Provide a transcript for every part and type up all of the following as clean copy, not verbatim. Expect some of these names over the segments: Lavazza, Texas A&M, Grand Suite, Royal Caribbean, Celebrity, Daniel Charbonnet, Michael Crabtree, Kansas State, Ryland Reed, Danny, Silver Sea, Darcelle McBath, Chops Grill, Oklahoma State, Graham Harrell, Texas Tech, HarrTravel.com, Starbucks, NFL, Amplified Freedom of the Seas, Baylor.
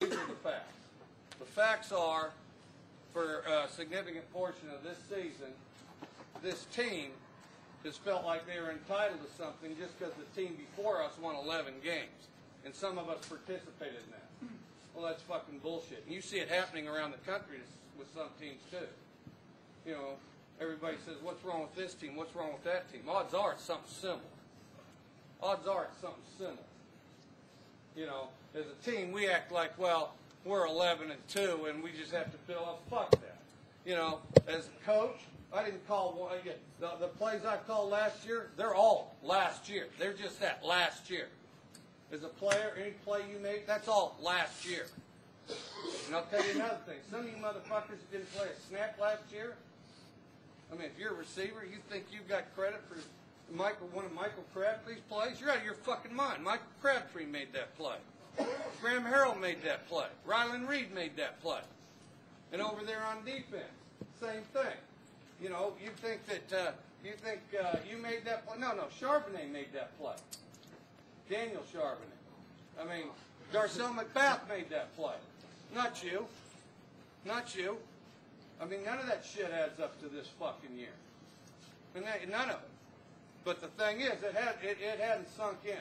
These are the facts. The facts are, for a significant portion of this season, this team has felt like they were entitled to something just because the team before us won 11 games, and some of us participated in that. Well, that's fucking bullshit. And you see it happening around the country with some teams too. You know, everybody says, what's wrong with this team? What's wrong with that team? Odds are it's something similar. Odds are it's something similar. You know, as a team, we act like, well, we're 11-2, and we just have to build up. Fuck that. You know, as a coach, I didn't call one. The plays I called last year, they're all last year. They're just that, last year. As a player, any play you make, that's all last year. And I'll tell you another thing. Some of you motherfuckers didn't play a snap last year. I mean, if you're a receiver, you think you've got credit for one of Michael Crabtree's plays? You're out of your fucking mind. Michael Crabtree made that play. Graham Harrell made that play. Ryland Reed made that play. And over there on defense, same thing. You know, you think that you made that play. No, Charbonnet made that play. Daniel Charbonnet. I mean, Darcelle McBath made that play. Not you. Not you. I mean, none of that shit adds up to this fucking year. And none of it. But the thing is, it hadn't sunk in.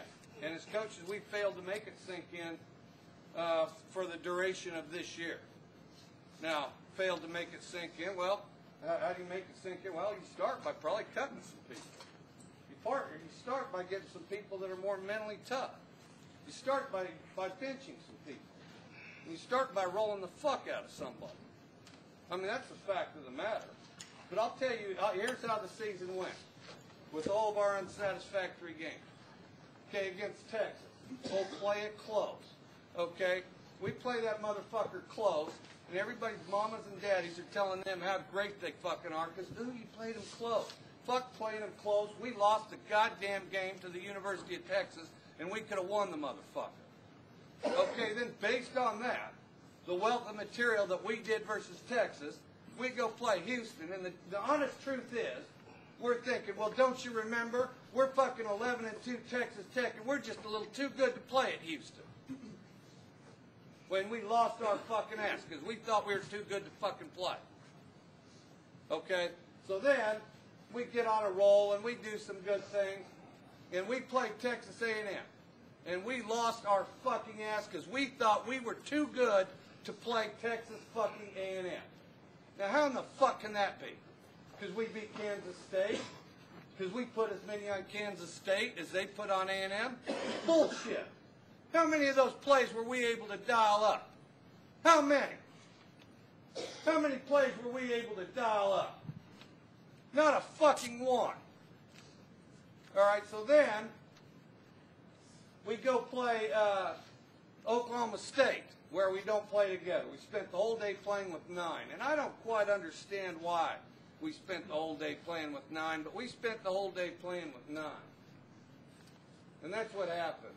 And as coaches, we failed to make it sink in for the duration of this year. Now, failed to make it sink in. Well, how do you make it sink in? Well, you start by probably cutting some people. You start by getting some people that are more mentally tough. You start by benching some people. And you start by rolling the fuck out of somebody. I mean, that's the fact of the matter. But I'll tell you, here's how the season went with all of our unsatisfactory games. Okay, against Texas. We'll play it close. Okay? We play that motherfucker close, and everybody's mamas and daddies are telling them how great they fucking are because, ooh, you played them close. Fuck playing them close. We lost the goddamn game to the University of Texas, and we could have won the motherfucker. Okay, then based on that, the wealth of material that we did versus Texas, we go play Houston, and the honest truth is, we're thinking, well, don't you remember? We're fucking 11-2 Texas Tech, and we're just a little too good to play at Houston. When we lost our fucking ass, because we thought we were too good to fucking play. Okay? So then, we get on a roll, and we do some good things, and we play Texas A&M. And we lost our fucking ass because we thought we were too good to play Texas fucking A&M. Now, how in the fuck can that be? Because we beat Kansas State? Because we put as many on Kansas State as they put on A&M? Bullshit. How many of those plays were we able to dial up? How many? How many plays were we able to dial up? Not a fucking one. All right, so then we go play Oklahoma State, where we don't play together. We spent the whole day playing with 9, and I don't quite understand why we spent the whole day playing with 9, but we spent the whole day playing with 9. And that's what happened.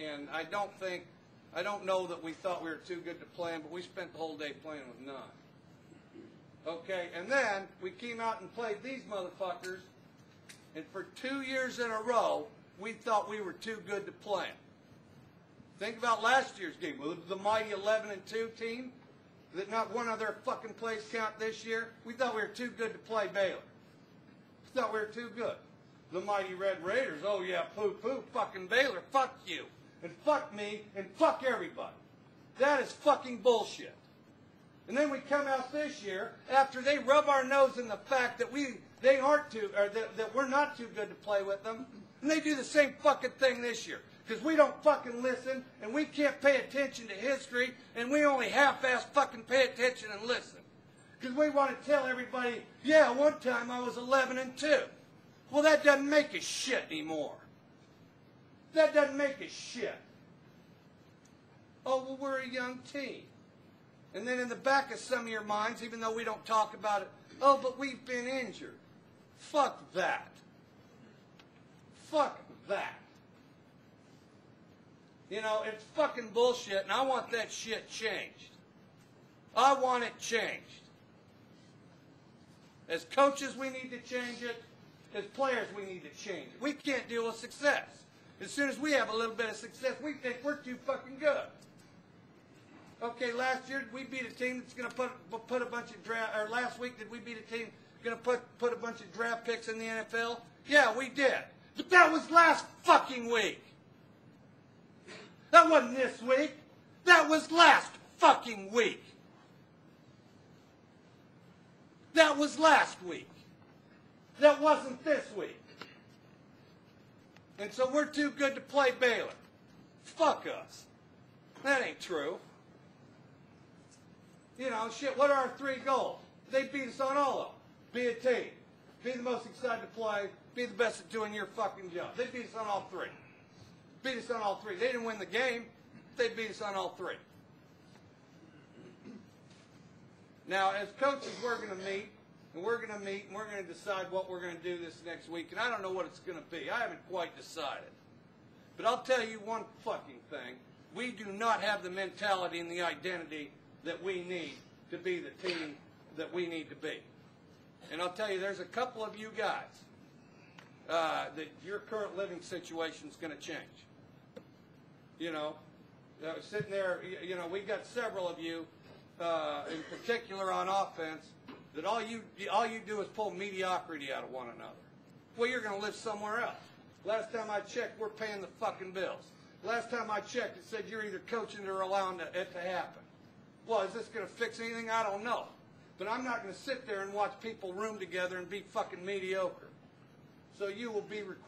And I don't know that we thought we were too good to play them, but we spent the whole day playing with 9. Okay, and then we came out and played these motherfuckers, and for 2 years in a row, we thought we were too good to play them. Think about last year's game, the mighty 11-2 team, that not one of their fucking plays count this year. We thought we were too good to play Baylor. We thought we were too good. The mighty Red Raiders, oh yeah, poo-poo, fucking Baylor, fuck you, and fuck me, and fuck everybody. That is fucking bullshit. And then we come out this year after they rub our nose in the fact that we're not too good to play with them. And they do the same fucking thing this year because we don't fucking listen and we can't pay attention to history and we only half-ass fucking pay attention and listen because we want to tell everybody, yeah, one time I was 11-2. Well, that doesn't make a shit anymore. That doesn't make a shit. Oh, well, we're a young team. And then in the back of some of your minds, even though we don't talk about it, oh, but we've been injured. Fuck that. Fuck that. You know, it's fucking bullshit, and I want that shit changed. I want it changed. As coaches, we need to change it. As players, we need to change it. We can't deal with success. As soon as we have a little bit of success, we think we're too fucking good. Okay, last year we beat a team that's going to put a bunch of draft. Or last week did we beat a team going to put a bunch of draft picks in the NFL? Yeah, we did. But that was last fucking week. That wasn't this week. That was last fucking week. That was last week. That wasn't this week. And so we're too good to play Baylor. Fuck us. That ain't true. You know, shit, what are our three goals? They beat us on all of them. Be a team. Be the most excited to play. Be the best at doing your fucking job. They beat us on all three. Beat us on all three. They didn't win the game. They beat us on all three. Now, as coaches, we're going to meet, and we're going to meet, and we're going to decide what we're going to do this next week, and I don't know what it's going to be. I haven't quite decided. But I'll tell you one fucking thing. We do not have the mentality and the identity that we need to be the team that we need to be. And I'll tell you, there's a couple of you guys that your current living situation is going to change. You know, sitting there, you know, we've got several of you, in particular on offense, that all you do is pull mediocrity out of one another. Well, you're going to live somewhere else. Last time I checked, we're paying the fucking bills. Last time I checked, it said you're either coaching or allowing it to happen. Well, is this going to fix anything? I don't know. But I'm not going to sit there and watch people room together and be fucking mediocre. So you will be required.